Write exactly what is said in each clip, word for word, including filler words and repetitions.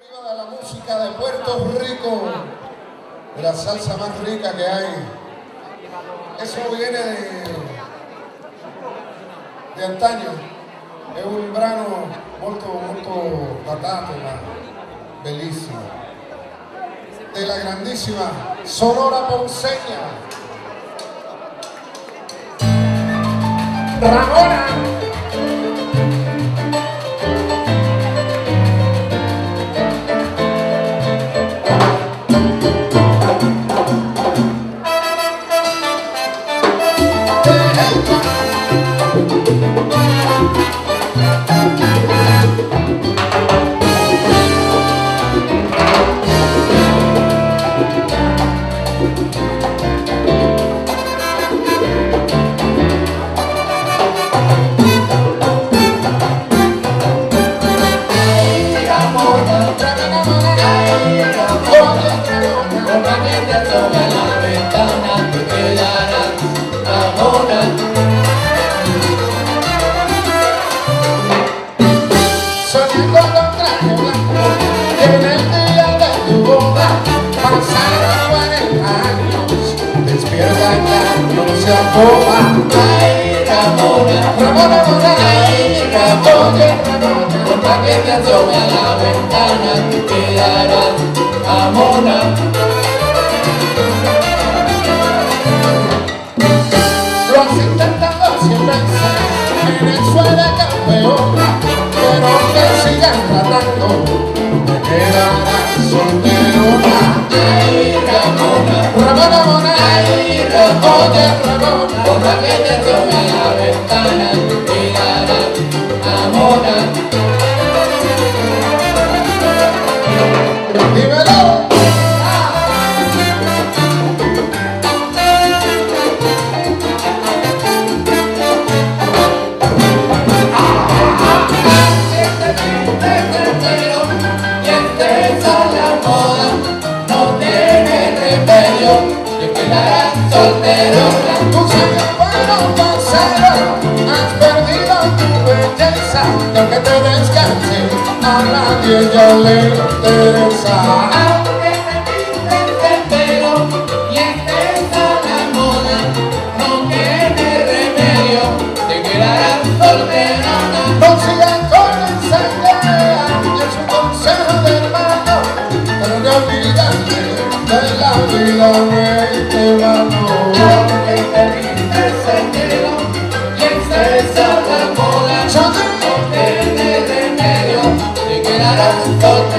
Viva la música de Puerto Rico, de la salsa más rica que hay. Eso viene de, de antaño. Es un brano molto, molto patato, bellísimo. De la grandísima Sonora Ponceña. Ramona. Ay, Ramona, Ramona, Ramona, ay, Ramona, Ramona, porfa que te asome a la ventana, te quedarás, Ramona. Lo has intentado siempre, Venezuela campeona, pero te sigas tratando, te quedarás solterona. Ay, Ramona, Ramona, Ramona, ay, Ramona, Ramona. Porfa que te asome a la ventana, te quedarás, Ramona. ¡Dímelo! Yo le interesa. Aunque te pintes el pelo y estés a la moda, no tiene remedio, te quedarás solterona. No sigas con esa idea, es un consejo de hermano, pero no olvides de la vida de este mano. Aunque te pintes el pelo y estés a la moda, no tiene remedio, te quedarás solterona.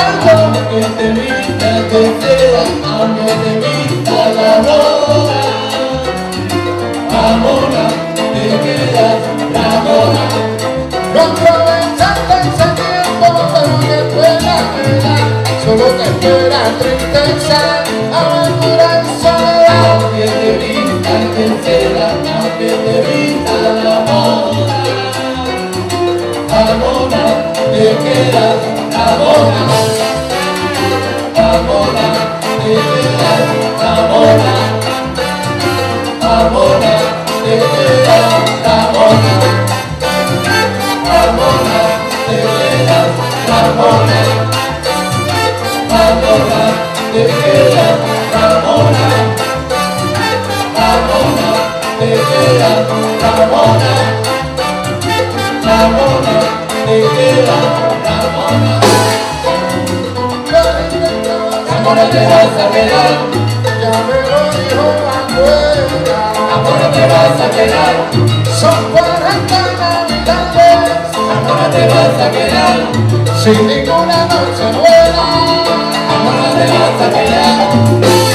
tanto que te vistas de seda, aunque te vistas Ramona. Ramona, te quedas Ramona. No aprovechaste ese tiempo, pero te fue la verdad. Solo te espera tristeza, amargura y soledad. Aunque te vistas de seda, aunque te vistas Ramona. Ramona, te quedas Ramona. Amor, no te vas a quedar, ya me lo dijo Manuela. Amor, no te vas a quedar, son cuarenta navidades. Amor, no te vas a quedar, sin ninguna noche nueva. Amor, no te vas a quedar.